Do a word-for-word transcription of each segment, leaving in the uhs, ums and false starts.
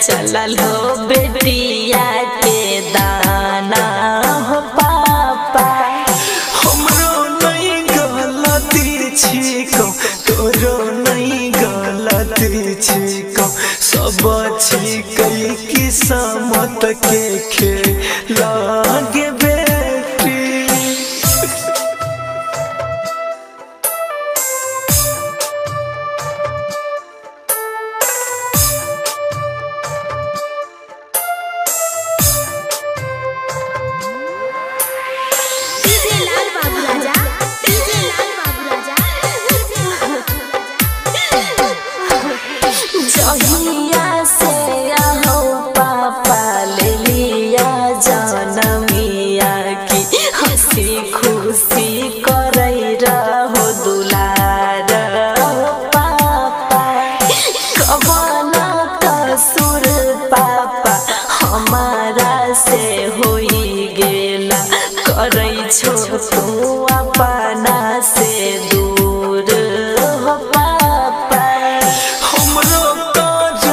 चलल हो बेटिया के दाना हो पापा हमरो नहीं गलती छिको तोरो नहीं गलती छिको सब छिकै किस्मत के खेल लागे बेटी अपना से दूर हो पापा हमरो काज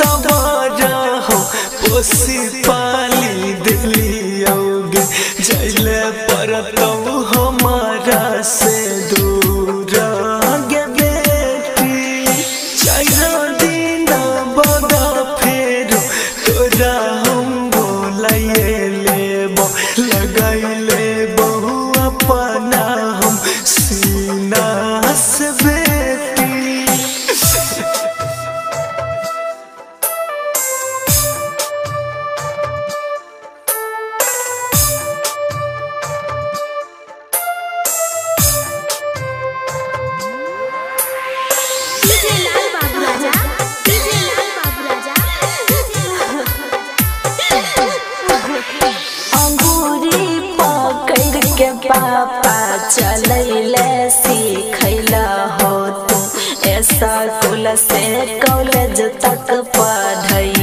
तबारा हो पोसी पाली दिलियोगे जैले पर तो हमारा से दूर गे बेटी चारो दिन बगा फेरो तोरा हम बोलाए लेबो लगाए लेबो अपना हम सीना से बेटी पापा चलैले सीखैला हो तू ऐसा स्कूल से कॉलेज तक पढ़ै।